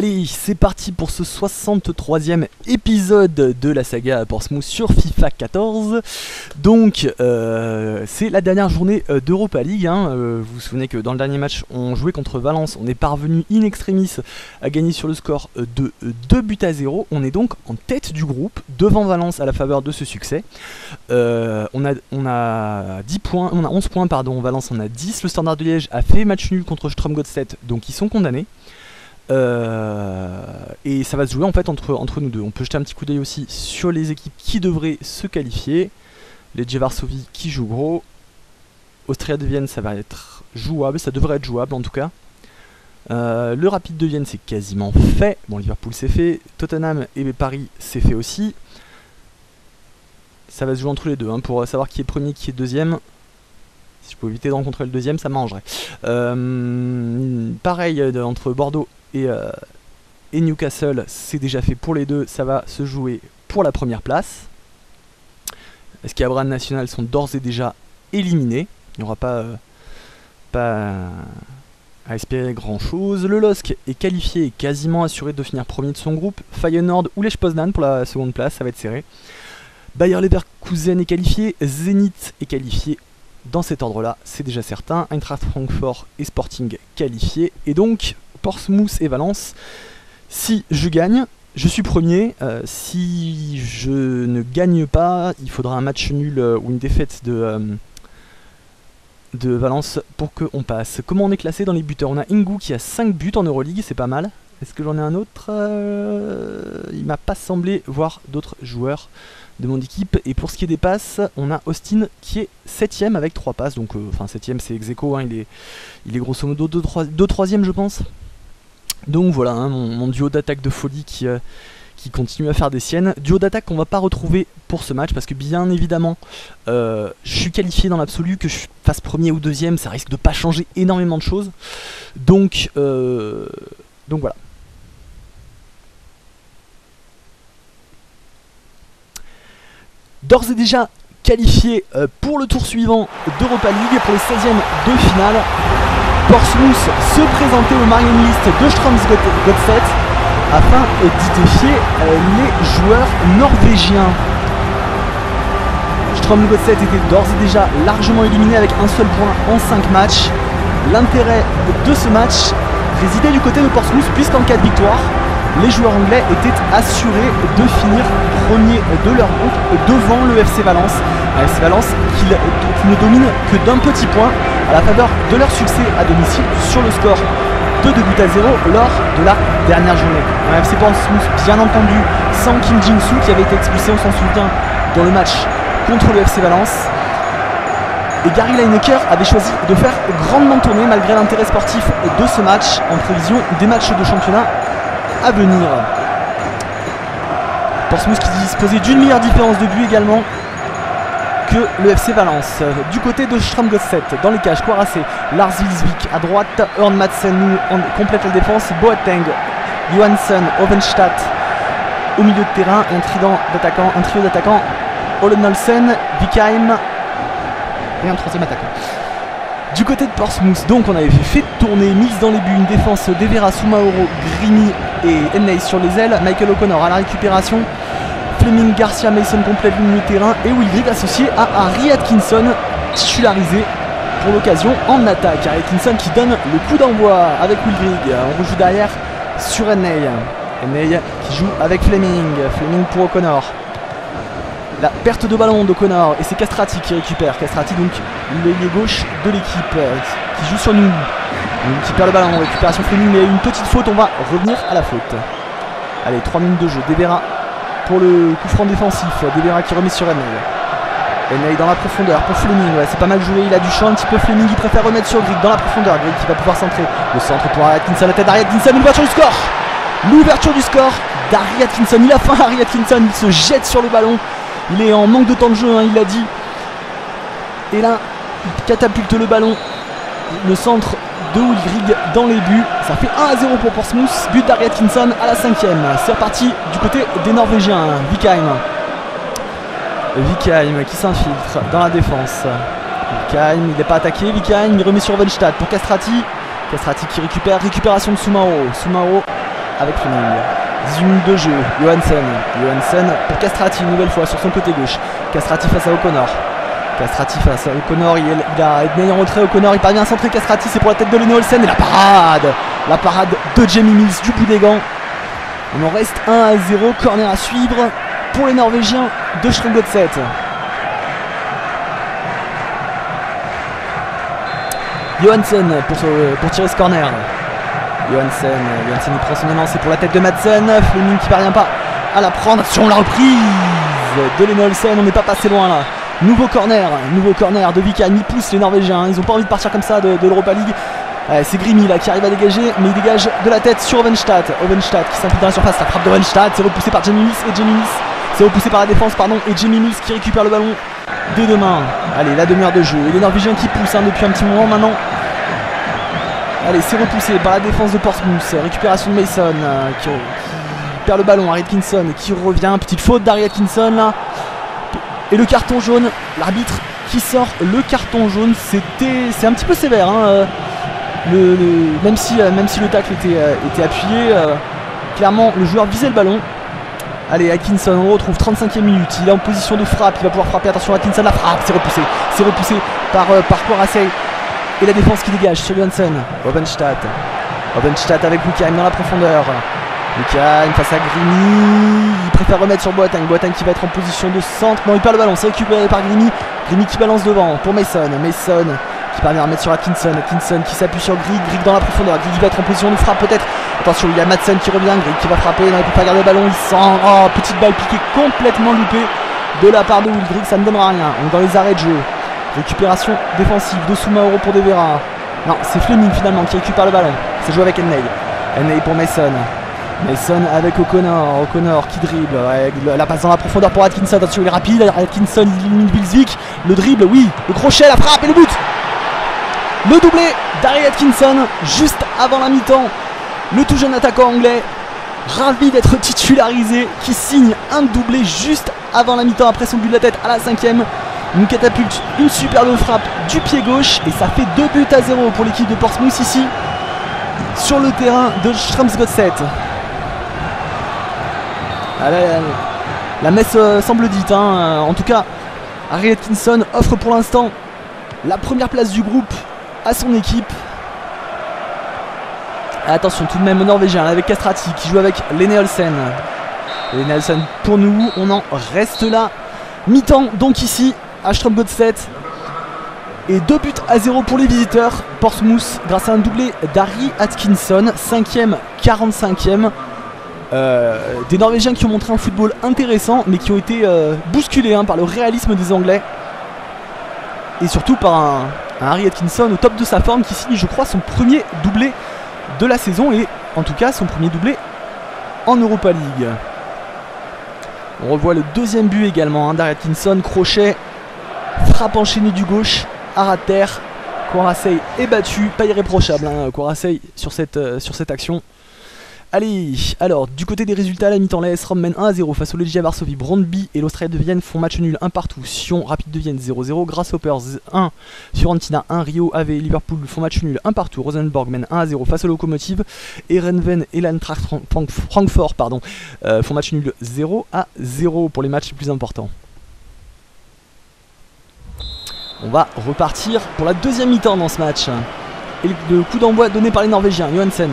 Allez, c'est parti pour ce 63e épisode de la saga Portsmouth sur FIFA 14. Donc, c'est la dernière journée d'Europa League. Vous vous souvenez que dans le dernier match, on jouait contre Valence. On est parvenu in extremis à gagner sur le score de 2 buts à 0. On est donc en tête du groupe, devant Valence à la faveur de ce succès. On a 10 points, on a 11 points, pardon. Valence en a 10. Le Standard de Liège a fait match nul contre Strømsgodset, donc ils sont condamnés. Et ça va se jouer en fait entre nous deux. On peut jeter un petit coup d'œil aussi sur les équipes qui devraient se qualifier. Les Legia Varsovie qui jouent gros. Austria de Vienne, ça va être jouable, ça devrait être jouable en tout cas. Le Rapide de Vienne, c'est quasiment fait. Bon, Liverpool, c'est fait. Tottenham et Paris, c'est fait aussi. Ça va se jouer entre les deux pour savoir qui est premier, qui est deuxième. Si je peux éviter de rencontrer le deuxième, ça m'arrangerait. Pareil entre Bordeaux et Newcastle, c'est déjà fait pour les deux. Ça va se jouer pour la première place. Est-ce qu'il y a Brand National sont d'ores et déjà éliminés. Il n'y aura pas à espérer grand-chose. Le LOSC est qualifié et quasiment assuré de finir premier de son groupe. Feyenoord ou Lech Poznan pour la seconde place, ça va être serré. Bayer Leverkusen est qualifié. Zenith est qualifié. Dans cet ordre-là, c'est déjà certain. Eintracht Frankfurt et Sporting qualifiés. Et donc, Portsmouth et Valence, si je gagne, je suis premier. Si je ne gagne pas, il faudra un match nul ou une défaite de Valence pour qu'on passe. Comment on est classé dans les buteurs? On a Ingu qui a 5 buts en Euroleague, c'est pas mal. Est-ce que j'en ai un autre? Il m'a pas semblé voir d'autres joueurs de mon équipe. Et pour ce qui est des passes, on a Austin qui est 7ème avec 3 passes. Donc, enfin 7ème c'est ex-aequo, il est grosso modo 2-3ème je pense. Donc voilà, mon duo d'attaque de folie qui continue à faire des siennes. Duo d'attaque qu'on va pas retrouver pour ce match parce que bien évidemment, je suis qualifié dans l'absolu. Que je fasse premier ou deuxième, ça risque de pas changer énormément de choses. Donc voilà. D'ores et déjà qualifié pour le tour suivant d'Europa League, pour les 16e de finale. Portsmouth se présentait au Marine List de Strømsgodset afin d'identifier les joueurs norvégiens. Strømsgodset était d'ores et déjà largement éliminé avec un seul point en 5 matchs. L'intérêt de ce match résidait du côté de Portsmouth puisqu'en cas de victoire, les joueurs anglais étaient assurés de finir premier de leur groupe devant le FC Valence. Un FC Valence qui ne domine que d'un petit point à la faveur de leur succès à domicile sur le score de 2 buts à 0 lors de la dernière journée. Un FC Portsmouth bien entendu sans Kim Jin-soo qui avait été expulsé, on s'en soutient, dans le match contre le FC Valence. Et Gary Lineker avait choisi de faire grandement tourner malgré l'intérêt sportif de ce match en prévision des matchs de championnat à venir. Portsmouth qui disposait d'une meilleure différence de but également que le FC Valence. Du côté de Strømsgodset, dans les cages, Quaracé, Lars Wilsvik à droite, Horn Madsen complète la défense, Boateng, Johansson, Ovenstad au milieu de terrain, un trio d'attaquants, Olen Olsen, Vikheim et un troisième attaquant. Du côté de Portsmouth, donc on avait fait tourner, mise dans les buts, une défense Devera, Soumaoro, Grimmy et Ennei sur les ailes, Michael O'Connor à la récupération, Fleming Garcia Mason complète le milieu de terrain et Will Grigg associé à Harry Atkinson, titularisé pour l'occasion en attaque. Harry Atkinson qui donne le coup d'envoi avec Will Grigg, on rejoue derrière sur Ennei. Ennei qui joue avec Fleming, Fleming pour O'Connor. La perte de ballon d'O'Connor et c'est Castrati qui récupère. Castrati donc l'ailier gauche de l'équipe qui joue sur nous. Qui perd le ballon, récupération Fleming mais une petite faute, on va revenir à la faute. Allez, 3 minutes de jeu, Devera pour le coup franc défensif, Devera qui remet sur Ennei. Ennei dans la profondeur pour Fleming, ouais, c'est pas mal joué, il a du champ un petit peu Fleming, il préfère remettre sur Grigg dans la profondeur, Grigg qui va pouvoir centrer. Le centre pour Harry Atkinson, la tête d'Harry Atkinson, l'ouverture du score. L'ouverture du score d'Harry Atkinson, il a faim Harry Atkinson, il se jette sur le ballon. Il est en manque de temps de jeu, il l'a dit. Et là, il catapulte le ballon. Le centre de Will Grigg dans les buts. Ça fait 1-0 pour Portsmouth. But d'Harry Atkinson à la 5e. C'est reparti du côté des Norvégiens. Vikheim. Vikheim qui s'infiltre dans la défense. Vikheim, il n'est pas attaqué. Vikheim, il remet sur Ovenstad pour Castrati. Castrati qui récupère. Récupération de Soumaoro. Soumaoro avec Fleming. 18 minutes de jeu. Johansson pour Castrati une nouvelle fois sur son côté gauche. Castrati face à O'Connor. Il a Ennei en retrait. O'Connor, il parvient à centrer Castrati, c'est pour la tête de Leno Olsen. Et la parade, de Jamie Mills du bout des gants. On en reste 1-0, corner à suivre pour les Norvégiens de Strømsgodset. Johansson pour tirer ce corner. Johansson il prend son élan, c'est pour la tête de Madsen. Fleming qui parvient pas à la prendre sur la reprise de Leno Olsen. On n'est pas passé loin là. Nouveau corner de Vikheim. Ils poussent les Norvégiens, ils n'ont pas envie de partir comme ça de l'Europa League. C'est Grimmy là qui arrive à dégager, mais il dégage de la tête sur Ovenstad. Ovenstad qui s'infiltre dans la surface, la frappe de Ovenstad, c'est repoussé par Jamie Mills et Jamie Mills qui récupère le ballon des deux mains. Allez, la demi-heure de jeu, et les Norvégiens qui poussent depuis un petit moment maintenant. Allez, c'est repoussé par la défense de Portsmouth. Récupération de Mason qui perd le ballon à Harry Atkinson qui revient. Petite faute d'Harry Atkinson là. Et le carton jaune, l'arbitre qui sort le carton jaune, c'est un petit peu sévère. Hein. Même si le tacle était appuyé, clairement le joueur visait le ballon. Allez, Atkinson, on retrouve 35e minute, il est en position de frappe, il va pouvoir frapper, attention Atkinson, la frappe, c'est repoussé par Corassay. Et la défense qui dégage sur Johansson. Ovenstad avec Vikheim dans la profondeur. Vikheim face à Grimmy, il préfère remettre sur Boateng, qui va être en position de centre, non il perd le ballon, c'est récupéré par Grimmy, qui balance devant pour Mason, qui parvient à remettre sur Atkinson, qui s'appuie sur Grigg, dans la profondeur, Grigg va être en position de frappe peut-être. Attention, il y a Madsen qui revient, Grigg qui va frapper, non, il ne peut pas garder le ballon, il sent, oh, petite balle piquée complètement loupée de la part de Will Grigg, ça ne donnera rien. On est dans les arrêts de jeu, récupération défensive de Soumaoro pour Devera. Non, c'est Fleming finalement qui récupère le ballon, c'est joué avec Ennei, pour Mason. Avec O'Connor, qui dribble, la passe dans la profondeur pour Atkinson, attention il est rapide, Atkinson il élimine Wilsvik, le dribble, oui, le crochet, la frappe et le but. Le doublé d'Harry Atkinson juste avant la mi-temps. Le tout jeune attaquant anglais, ravi d'être titularisé, qui signe un doublé juste avant la mi-temps après son but de la tête à la 5e. Une catapulte, une superbe frappe du pied gauche et ça fait 2 buts à 0 pour l'équipe de Portsmouth ici sur le terrain de Strømsgodset. La messe semble dite, hein. En tout cas, Harry Atkinson offre pour l'instant la première place du groupe à son équipe. Attention tout de même aux Norvégiens avec Castrati qui joue avec Lene Olsen. Lene Olsen pour nous, on en reste là. Mi-temps donc ici à Strømsgodset. Et 2 buts à 0 pour les visiteurs. Portsmouth grâce à un doublé d'Harry Atkinson, 5e, 45e. Des Norvégiens qui ont montré un football intéressant mais qui ont été bousculés par le réalisme des Anglais. Et surtout par un Harry Atkinson au top de sa forme qui signe je crois son premier doublé de la saison et en tout cas son premier doublé en Europa League. On revoit le deuxième but également d'Harry Atkinson, crochet, frappe enchaînée du gauche, à terre, Corassay est battu, pas irréprochable Corassay sur cette action. Allez, alors du côté des résultats à la mi-temps, l'AS Rome mène 1-0 face au Legia Varsovie, Brøndby et l'Australie de Vienne font match nul 1 partout, Sion, Rapide de Vienne 0-0, Grasshoppers 1, Fiorentina 1, Rio AV et Liverpool font match nul 1 partout, Rosenborg mène 1-0 face aux Lokomotiv et Renven et l'Eintracht Frankfurt font match nul 0-0 pour les matchs les plus importants. On va repartir pour la deuxième mi-temps dans ce match. Et le coup d'envoi donné par les Norvégiens, Johansson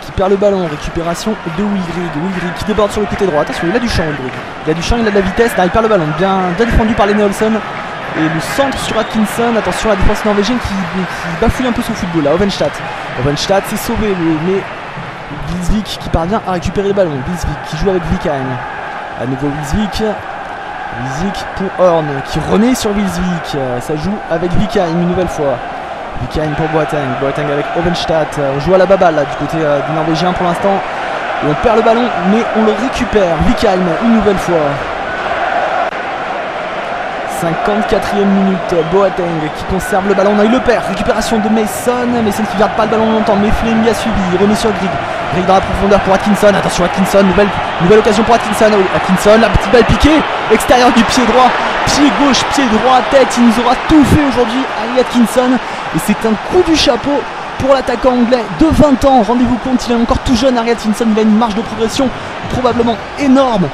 qui perd le ballon, récupération de Will Grigg, qui déborde sur le côté droit, attention il a du champ Will Grigg, il a de la vitesse, là, il perd le ballon, bien défendu par Lene Olsen et le centre sur Atkinson, attention la défense norvégienne qui bafouille un peu son football là, Ovenstad s'est sauvé mais Wilsvik qui parvient à récupérer le ballon, Wilsvik qui joue avec Vikheim, à nouveau Wilsvik pour Horn qui renaît sur Wilsvik, ça joue avec Vikheim une nouvelle fois. Vikheim pour Boateng, avec Ovenstad, on joue à la baballe là, du côté des Norvégiens pour l'instant. Et on perd le ballon mais on le récupère, Vikheim une nouvelle fois. 54e minute, Boateng qui conserve le ballon, non il le perd, récupération de Mason qui ne garde pas le ballon longtemps mais Fleming a suivi, il remet sur Grigg, dans la profondeur pour Atkinson, attention Atkinson, nouvelle occasion pour Atkinson, la petite balle piquée, extérieur du pied droit, pied gauche, pied droit, tête, il nous aura tout fait aujourd'hui Harry Atkinson. Et c'est un coup du chapeau pour l'attaquant anglais de 20 ans. Rendez-vous compte, il est encore tout jeune, Harry Atkinson. Il a une marge de progression probablement énorme.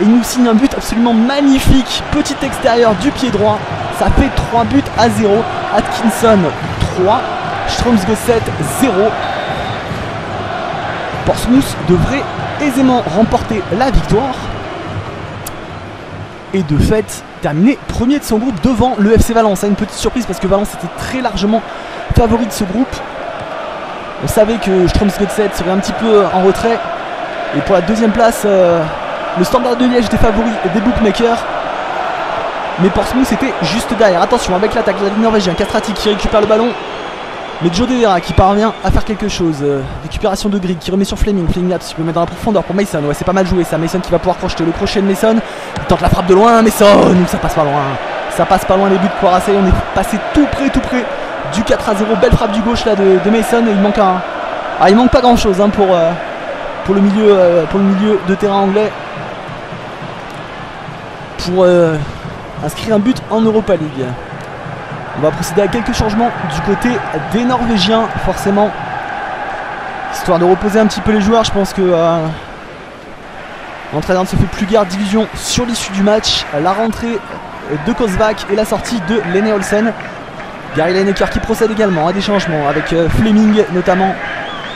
Et il nous signe un but absolument magnifique. Petit extérieur du pied droit. Ça fait 3-0. Atkinson 3, Strømsgodset 0. Portsmouth devrait aisément remporter la victoire. Et de fait, terminé premier de son groupe devant le FC Valence. Une petite surprise parce que Valence était très largement favori de ce groupe. On savait que Strømsgodset serait un petit peu en retrait. Et pour la deuxième place, le Standard de Liège était favori des bookmakers. Mais Portsmouth était juste derrière. Attention avec l'attaque du Norvégien, Castrati qui récupère le ballon. Mais Joe Devera qui parvient à faire quelque chose. Récupération de Grigg qui remet sur Fleming. Fleming là, il peut mettre dans la profondeur pour Mason. Ouais, c'est pas mal joué ça. Mason qui va pouvoir crocheter le crochet de Mason. Il tente la frappe de loin. Mason, ça passe pas loin. Ça passe pas loin les buts de Poirasset. On est passé tout près du 4-0. Belle frappe du gauche là de Mason. Et il manque un. Ah, il manque pas grand chose hein, pour le milieu de terrain anglais. Pour inscrire un but en Europa League. On va procéder à quelques changements du côté des Norvégiens, forcément. Histoire de reposer un petit peu les joueurs, je pense que l'entraîneur ne se fait plus guère d'illusions sur l'issue du match. La rentrée de Kosvac et la sortie de Lene Olsen. Gary Lineker qui procède également à des changements, avec Fleming notamment,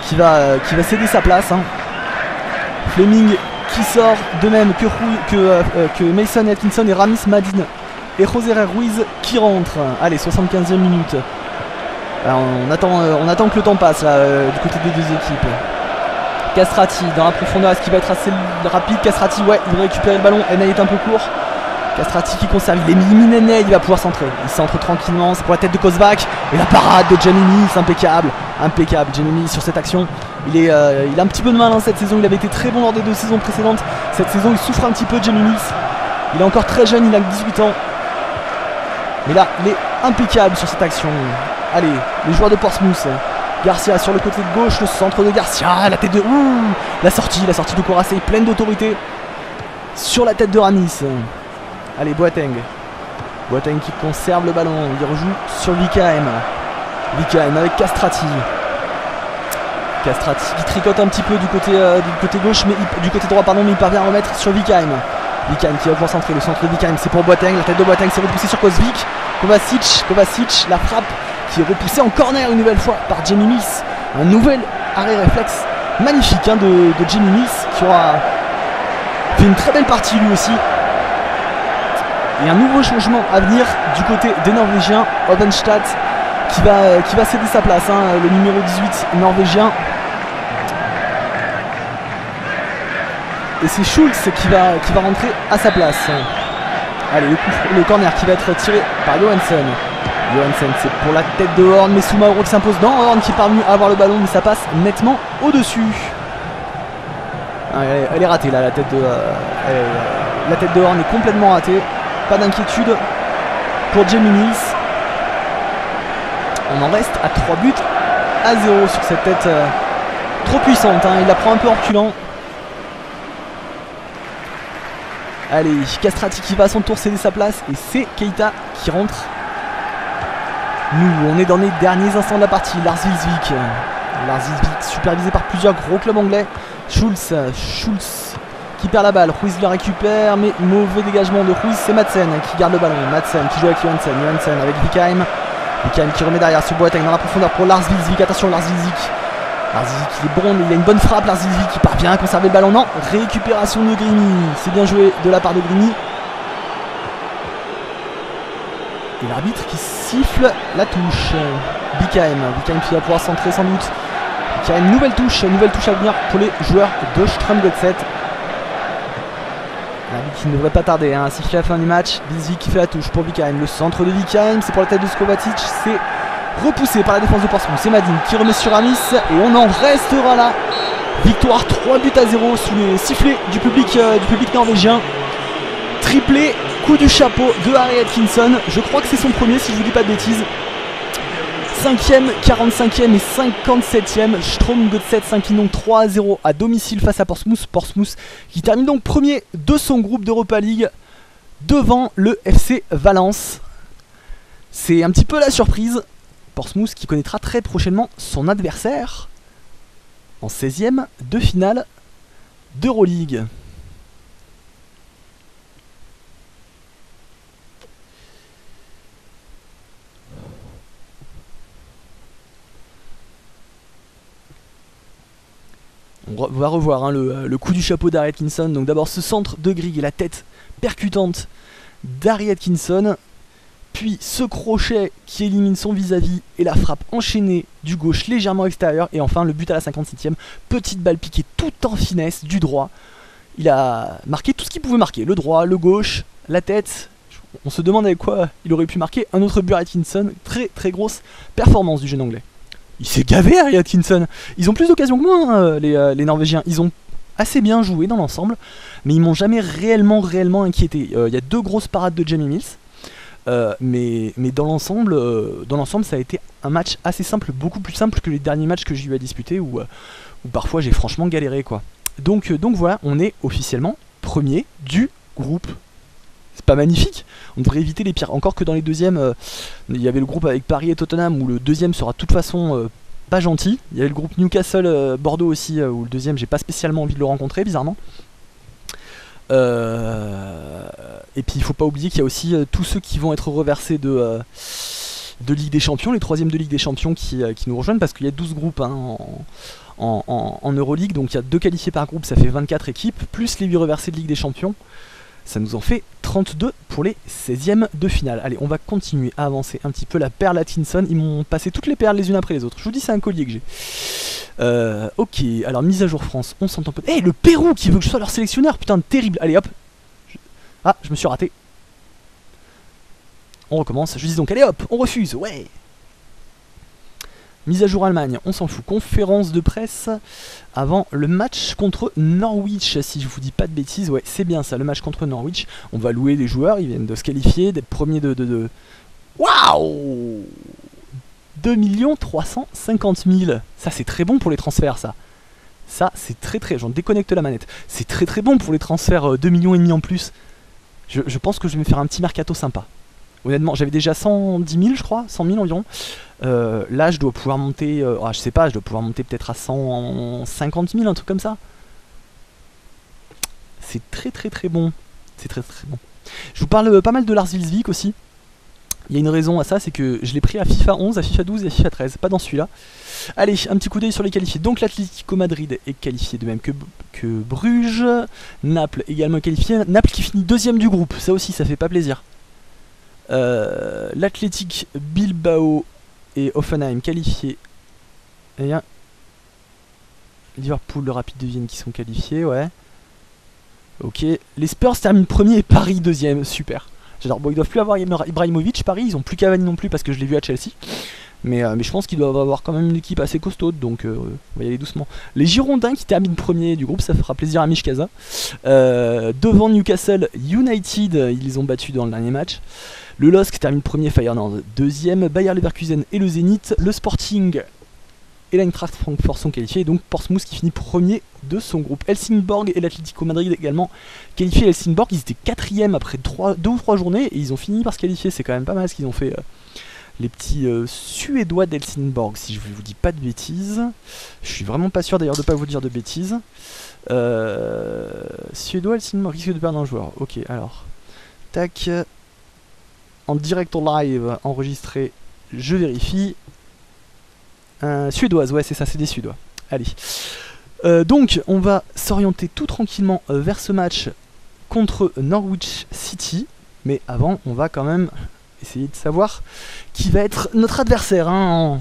qui va céder sa place. Fleming qui sort, de même que Mason, Atkinson et Ramis Madine. Et José R. Ruiz qui rentre. Allez, 75e minute. Alors on attend que le temps passe là, du côté des deux équipes. Castrati dans la profondeur, est-ce qu'il va être assez rapide? Castrati, ouais, il va récupérer le ballon. Ennei est un peu court. Castrati qui conserve, il est mine Ennei, il va pouvoir centrer. Il centre tranquillement, c'est pour la tête de Kosvac. Et la parade de Jamie Mills, impeccable. Impeccable, Jamie Mills sur cette action. Il a un petit peu de mal dans cette saison, il avait été très bon lors des deux saisons précédentes. Cette saison, il souffre un petit peu, Jamie Mills. Il est encore très jeune, il a 18 ans. Mais là, il est impeccable sur cette action. Allez, les joueurs de Portsmouth. Garcia sur le côté de gauche, le centre de Garcia, la tête de... la sortie de Kourassé, pleine d'autorité. Sur la tête de Ramis. Allez, Boateng. Boateng qui conserve le ballon. Il rejoue sur Vikheim. Vikheim avec Castrati. Castrati qui tricote un petit peu du côté droit, mais il parvient à remettre sur Vikheim. Vikheim qui va pouvoir centrer, le centre de Vikheim, c'est pour Boateng, la tête de Boateng s'est repoussée sur Kosvik. Kovacic, la frappe qui est repoussée en corner une nouvelle fois par Jamie Mills. Un nouvel arrêt réflexe magnifique hein, de Jamie Mills qui aura fait une très belle partie lui aussi. Et un nouveau changement à venir du côté des Norvégiens, Ovenstad qui va céder sa place, le numéro 18 norvégien. Et c'est Schulz qui va rentrer à sa place. Allez, le corner qui va être tiré par Johansson. Johansson, c'est pour la tête de Horn, mais Soumaoro qui s'impose. Dans Horn qui parvient à avoir le ballon, mais ça passe nettement au-dessus. Elle est ratée là, la tête de Horn est complètement ratée. Pas d'inquiétude pour Jamie Mills. On en reste à 3-0 sur cette tête trop puissante. Il la prend un peu en reculant. Allez, Castrati qui va à son tour céder sa place et c'est Keita qui rentre. Nous, on est dans les derniers instants de la partie. Lars Wilsvik. Lars Wilsvik supervisé par plusieurs gros clubs anglais. Schulz qui perd la balle. Ruiz la récupère, mais mauvais dégagement de Ruiz. C'est Madsen qui garde le ballon. Madsen qui joue avec Johansson. Johansson avec Vikheim. Vikheim qui remet derrière sur Boateng dans la profondeur pour Lars Wilsvik. Attention, Lars Wilsvik. Larzizik il est bon, mais il a une bonne frappe. Larzizik qui parvient à conserver le ballon. Non, récupération de Grimmy. C'est bien joué de la part de Grimmy. Et l'arbitre qui siffle la touche. Vikheim qui va pouvoir centrer sans doute. Qui a une nouvelle touche à venir pour les joueurs de Strømsgodset. L'arbitre qui ne devrait pas tarder à siffler la fin du match. Wilsvik qui fait la touche pour Vikheim. Le centre de Vikheim, c'est pour la tête de Kovacic. C'est repoussé par la défense de Portsmouth, c'est Madine qui remet sur Ramis et on en restera là. Victoire 3-0 sous les sifflets du public norvégien. Triplé, coup du chapeau de Harry Atkinson. Je crois que c'est son premier si je vous dis pas de bêtises. 5e, 45e et 57e. Strømsgodset s'incline donc 3-0 à domicile face à Portsmouth. Portsmouth qui termine donc premier de son groupe d'Europa League devant le FC Valence. C'est un petit peu la surprise. Portsmouth qui connaîtra très prochainement son adversaire en 16e de finale d'Euroleague. On va revoir hein, le coup du chapeau d'Harry Atkinson. Donc d'abord ce centre de Grigg et la tête percutante d'Harry Atkinson. Puis ce crochet qui élimine son vis-à-vis et la frappe enchaînée du gauche légèrement extérieure. Et enfin le but à la 57e. Petite balle piquée tout en finesse du droit. Il a marqué tout ce qu'il pouvait marquer. Le droit, le gauche, la tête. On se demande avec quoi il aurait pu marquer un autre but à Atkinson. Très grosse performance du jeune anglais. Il s'est gavé Harry Atkinson. Ils ont plus d'occasions que moi hein, les Norvégiens. Ils ont assez bien joué dans l'ensemble, mais ils m'ont jamais réellement inquiété. Il y a deux grosses parades de Jamie Mills, mais dans l'ensemble ça a été un match assez simple, beaucoup plus simple que les derniers matchs que j'ai eu à disputer, où parfois j'ai franchement galéré quoi. Donc voilà, on est officiellement premier du groupe. C'est pas magnifique, on devrait éviter les pires. Encore que dans les deuxièmes, il y avait le groupe avec Paris et Tottenham où le deuxième sera de toute façon pas gentil. Il y avait le groupe Newcastle Bordeaux aussi où le deuxième j'ai pas spécialement envie de le rencontrer bizarrement. Et puis il faut pas oublier qu'il y a aussi tous ceux qui vont être reversés de Ligue des Champions, les troisièmes de Ligue des Champions qui nous rejoignent parce qu'il y a 12 groupes hein, en Euroleague. Donc il y a 2 qualifiés par groupe, ça fait 24 équipes, plus les 8 reversés de Ligue des Champions. Ça nous en fait 32 pour les 16e de finale. Allez, on va continuer à avancer un petit peu. La perle Atkinson, ils m'ont passé toutes les perles les unes après les autres. Je vous dis, c'est un collier que j'ai. Ok, alors mise à jour France, on s'entend peu. Eh, le Pérou qui veut que je sois leur sélectionneur, putain, terrible. Allez, hop. Ah, je me suis raté. On recommence. Je dis donc, allez, hop, on refuse, ouais. Mise à jour Allemagne, on s'en fout. Conférence de presse avant le match contre Norwich, si je vous dis pas de bêtises. Ouais, c'est bien ça, le match contre Norwich. On va louer les joueurs, ils viennent de se qualifier, d'être premiers de... Waouh, 2 350 000. Ça, c'est très bon pour les transferts, ça. Ça, c'est très... J'en déconnecte la manette. C'est très bon pour les transferts, 2,5 millions en plus. Je pense que je vais me faire un petit mercato sympa. Honnêtement, j'avais déjà 110 000, je crois, 100 000 environ. Là, je dois pouvoir monter, je sais pas, je dois pouvoir monter peut-être à 150 000, un truc comme ça. C'est très bon. C'est très bon. Je vous parle pas mal de Lars Wilsvik aussi. Il y a une raison à ça, c'est que je l'ai pris à FIFA 11, à FIFA 12 et à FIFA 13, pas dans celui-là. Allez, un petit coup d'œil sur les qualifiés. Donc l'Atlético Madrid est qualifié de même que Bruges. Naples également qualifié. Naples qui finit 2e du groupe, ça aussi, ça fait pas plaisir. L'Athletic Bilbao et Hoffenheim qualifiés. Et Liverpool, le Rapide de Vienne qui sont qualifiés, ouais. Ok. Les Spurs terminent premier et Paris deuxième, super. J'adore. Bon, ils doivent plus avoir Ibrahimovic, Paris, ils ont plus Cavani non plus parce que je l'ai vu à Chelsea. Mais je pense qu'ils doivent avoir quand même une équipe assez costaude, donc on va y aller doucement. Les Girondins qui terminent premier du groupe, ça fera plaisir à Mishkaza. Devant Newcastle United, ils les ont battus dans le dernier match. Le LOSC qui termine premier, Feyenoord deuxième, Bayer Leverkusen et le Zenith, le Sporting et l'Eintracht Frankfurt sont qualifiés, et donc Portsmouth qui finit premier de son groupe. Helsingborg et l'Atlético Madrid également qualifiés. Helsingborg, ils étaient 4e après 2 ou 3 journées et ils ont fini par se qualifier, c'est quand même pas mal ce qu'ils ont fait. Les petits Suédois d'Helsingborg, si je vous dis pas de bêtises. Je suis vraiment pas sûr d'ailleurs de pas vous dire de bêtises. Suédois Helsingborg risque de perdre un joueur. Ok, alors. Tac. En direct en live, enregistré, je vérifie. Suédoise, ouais c'est ça, c'est des Suédois. Allez. Donc on va s'orienter tout tranquillement vers ce match contre Norwich City. Mais avant, on va quand même... essayer de savoir qui va être notre adversaire hein,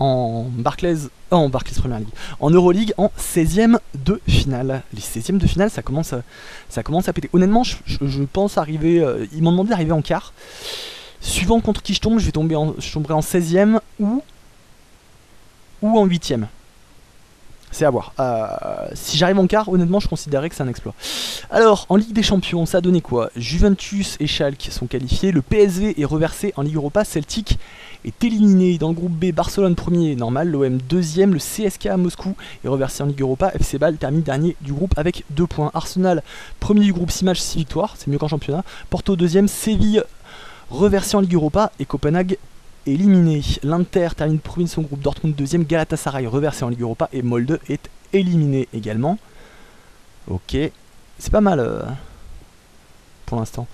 en Barclays Premier League, en Euroleague, en 16e de finale. Les 16e de finale, ça commence à péter. Honnêtement, je pense arriver. Ils m'ont demandé d'arriver en quart. Suivant contre qui je tombe, je tomberai en 16e ou en 8e. C'est à voir. Si j'arrive en quart, honnêtement, je considérais que c'est un exploit. Alors, en Ligue des Champions, ça a donné quoi? Juventus et Schalke sont qualifiés. Le PSV est reversé en Ligue Europa. Celtic est éliminé. Dans le groupe B, Barcelone premier, normal. L'OM deuxième. Le CSK à Moscou est reversé en Ligue Europa. FC Bâle termine dernier du groupe avec 2 points. Arsenal, premier du groupe, 6 matchs, 6 victoires. C'est mieux qu'en championnat. Porto deuxième. Séville, reversé en Ligue Europa. Et Copenhague, éliminé. L'Inter termine premier de son groupe, Dortmund 2e, Galatasaray reversé en Ligue Europa et Molde est éliminé également. Ok, c'est pas mal pour l'instant.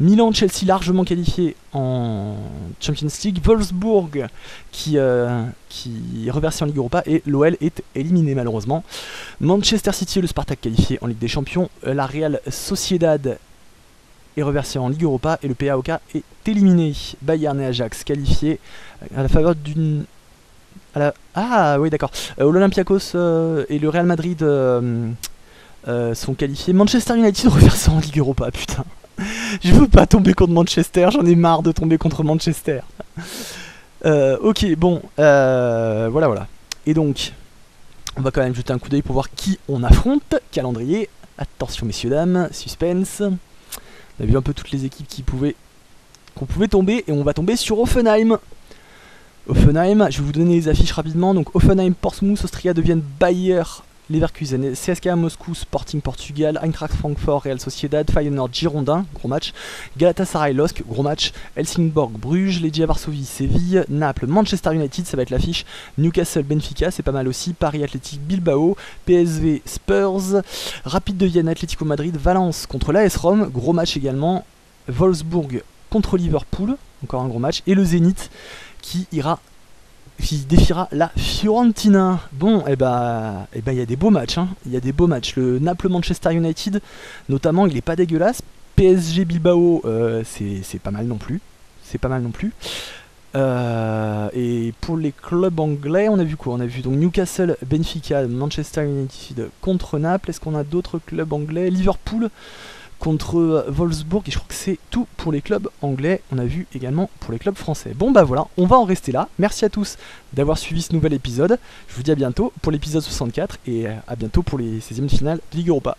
Milan, Chelsea largement qualifié en Champions League. Wolfsburg qui est reversé en Ligue Europa et l'OL est éliminé malheureusement. Manchester City et le Spartak qualifié en Ligue des Champions. La Real Sociedad est reversé en Ligue Europa et le PAOK est éliminé. Bayern et Ajax qualifiés à la faveur d'une... Ah oui d'accord. L'Olympiakos et le Real Madrid sont qualifiés. Manchester United reversé en Ligue Europa, putain. Je veux pas tomber contre Manchester, j'en ai marre de tomber contre Manchester. Ok, bon, voilà, voilà. Et donc, on va quand même jeter un coup d'œil pour voir qui on affronte. Calendrier, attention messieurs, dames, suspense... On a vu un peu toutes les équipes qu'on pouvait tomber, et on va tomber sur Hoffenheim. Hoffenheim, je vais vous donner les affiches rapidement. Donc Hoffenheim, Portsmouth, Austria deviennent Bayer Leverkusen, CSK à Moscou, Sporting Portugal, Eintracht Frankfurt, Real Sociedad, Feyenoord, Girondin, gros match, Galatasaray, LOSC, gros match, Helsingborg, Bruges, Legia Varsovie, Séville, Naples, Manchester United, ça va être l'affiche, Newcastle, Benfica, c'est pas mal aussi, Paris, Athletic, Bilbao, PSV, Spurs, Rapide de Vienne, Atlético Madrid, Valence contre l'AS Rome, gros match également, Wolfsburg contre Liverpool, encore un gros match, et le Zenith qui défiera la Fiorentina. Bon, et ben, y a des beaux matchs, hein. Y a des beaux matchs. Le Naples-Manchester United, notamment, il est pas dégueulasse. PSG-Bilbao, c'est pas mal non plus. C'est pas mal non plus. Et pour les clubs anglais, on a vu quoi? On a vu donc Newcastle, Benfica, Manchester United contre Naples. Est-ce qu'on a d'autres clubs anglais? Liverpool contre Wolfsburg, et je crois que c'est tout pour les clubs anglais, on a vu également pour les clubs français. Bon bah voilà, on va en rester là, merci à tous d'avoir suivi ce nouvel épisode, je vous dis à bientôt pour l'épisode 64, et à bientôt pour les 16e finales de Ligue Europa.